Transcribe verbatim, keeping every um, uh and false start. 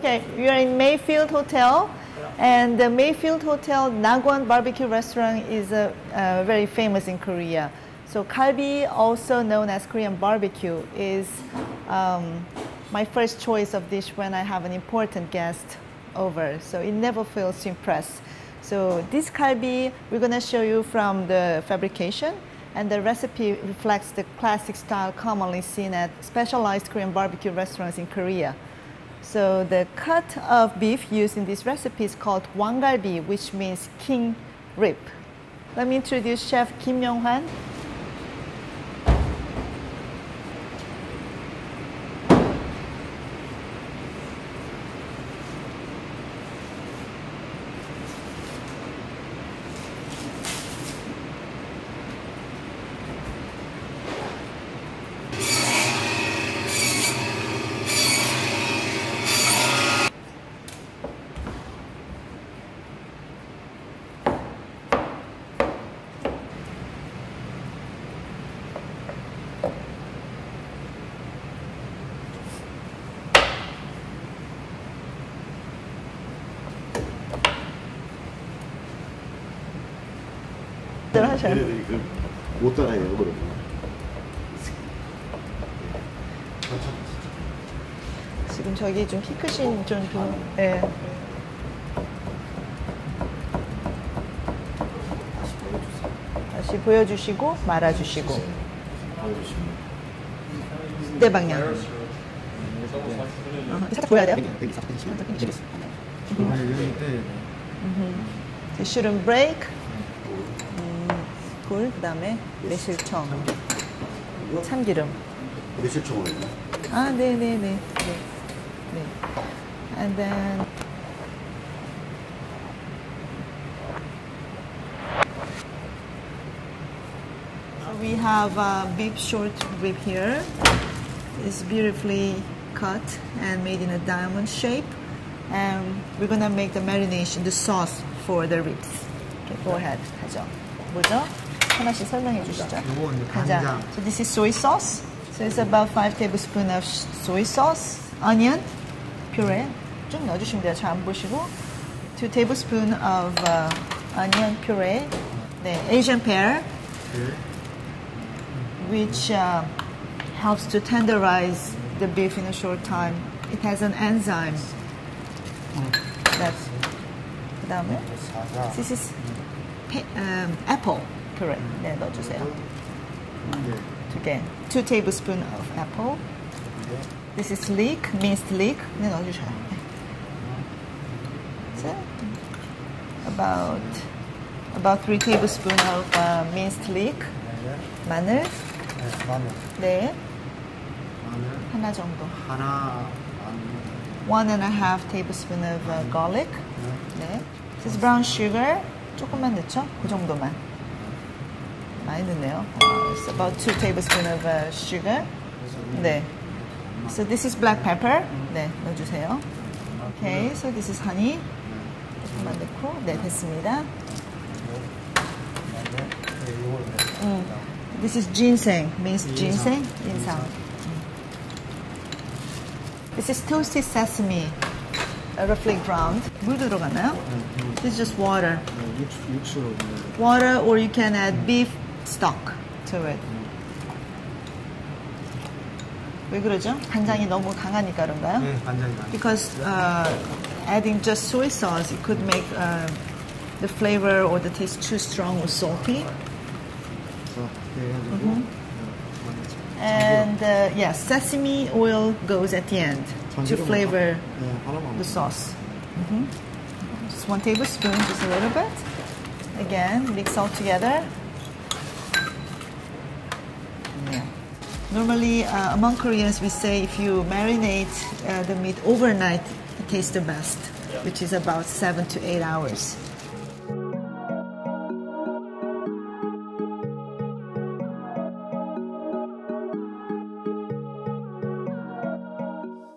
Okay, we are in Mayfield Hotel, and the Mayfield Hotel Nagwon Barbecue Restaurant is uh, uh, very famous in Korea. So kalbi, also known as Korean barbecue, is um, my first choice of dish when I have an important guest over. So it never fails to impress. So this kalbi, we're gonna show you from the fabrication, and the recipe reflects the classic style commonly seen at specialized Korean barbecue restaurants in Korea. So the cut of beef used in this recipe is called wanggalbi, which means king rib. Let me introduce Chef Kim Yong-hwan. 얘네들이 못 따라해요, 그러면. 지금 저기 좀 키 크신 좀 좀. 예. 다시 보여주시고 말아주시고. 네 방향. 어, 살짝 보여야 돼요. 음. Shouldn't break. 굴, 그다음에 매실청, 참기름. 매실청으로 했나? 아, 네, 네, 네, 네, 네. And then so we have a beef short rib here. It's beautifully cut and made in a diamond shape. And we're gonna make the marination, the sauce for the ribs. Okay, go ahead, 가죠. 뭐죠? 하나씩 설명해 주시죠. 간장. So this is soy sauce. So it's about five tablespoons of soy sauce, onion, puree. 좀 넣어주시면 돼요. 잘 안 보시고. Two tablespoons of uh, onion puree. 네, Asian pear, which uh, helps to tenderize the beef in a short time. It has an enzyme. That's. 그다음에 this is um, apple. Correct. 네, 넣어주세요. 두 개. Two tablespoons of apple. This is leek, minced leek. 네, 넣어주셔요. So about about three tablespoons of uh, minced leek. 마늘. 네. 하나 정도. 하나. One and a half tablespoon of uh, garlic. 네. This is brown sugar. 조금만 넣죠? 그 정도만. 많이 넣네요. Uh, it's about two tablespoons of uh, sugar. 네. So this is black pepper. 네, 넣어주세요. Okay, so this is honey. 조금만 넣고, 네, 됐습니다. 음. This is ginseng, minced ginseng, 인삼. This is toasted sesame, roughly ground. 물 들어가나요? This is just water. Water, or you can add beef stock to it. 왜 그러죠? 간장이 너무 강하니까 그런가요? 네, 간장이 강해요. Because uh, adding just soy sauce, it could make uh, the flavor or the taste too strong or salty. Mm-hmm. And uh, yeah, sesame oil goes at the end to flavor the sauce. Mm-hmm. Just one tablespoon, just a little bit. Again, mix all together. Normally, uh, among Koreans, we say if you marinate uh, the meat overnight, it tastes the best, which is about seven to eight hours.